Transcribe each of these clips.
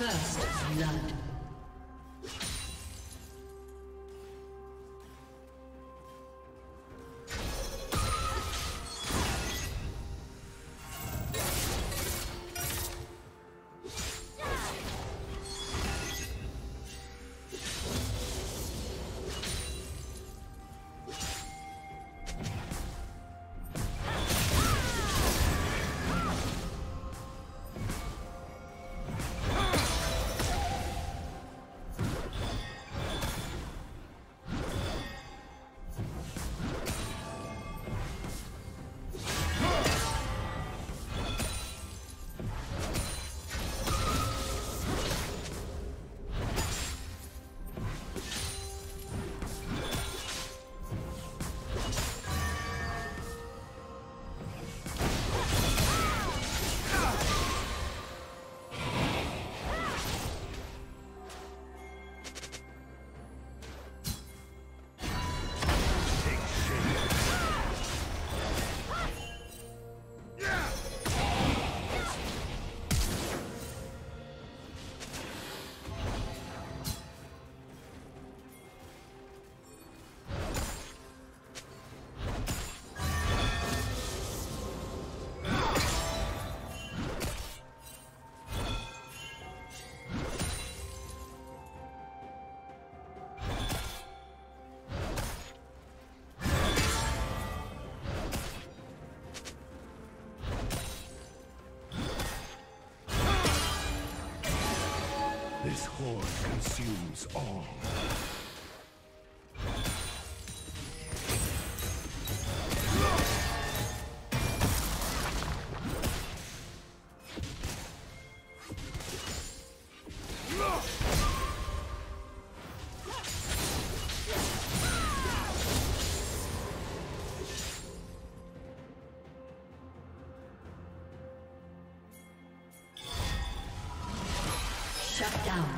First blood. This horde consumes all. Shut down.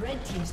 Red Team's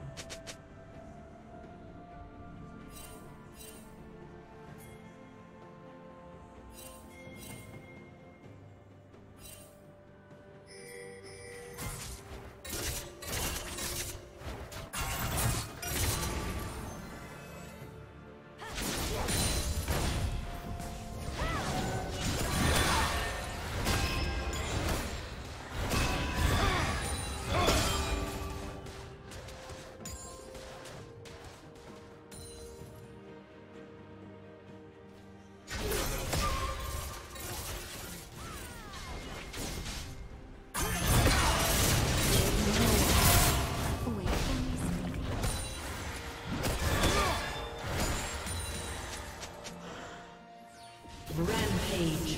Rampage.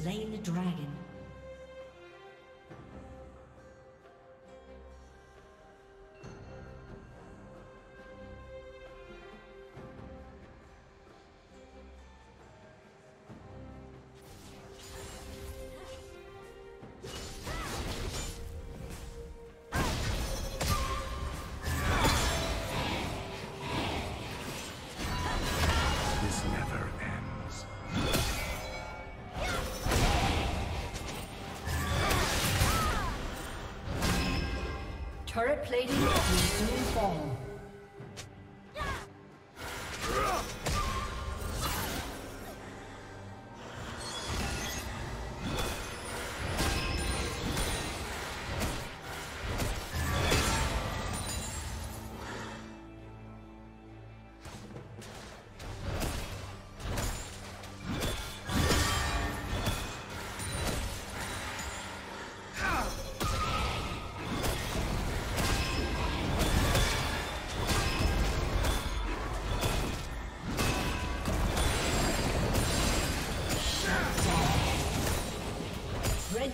Slain the dragon. Turret plating will soon fall.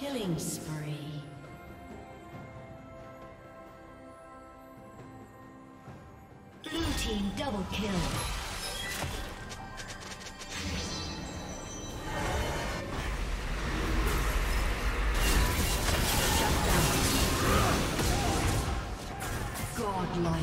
Killing spree. Blue team double kill. Shut down. Godlike.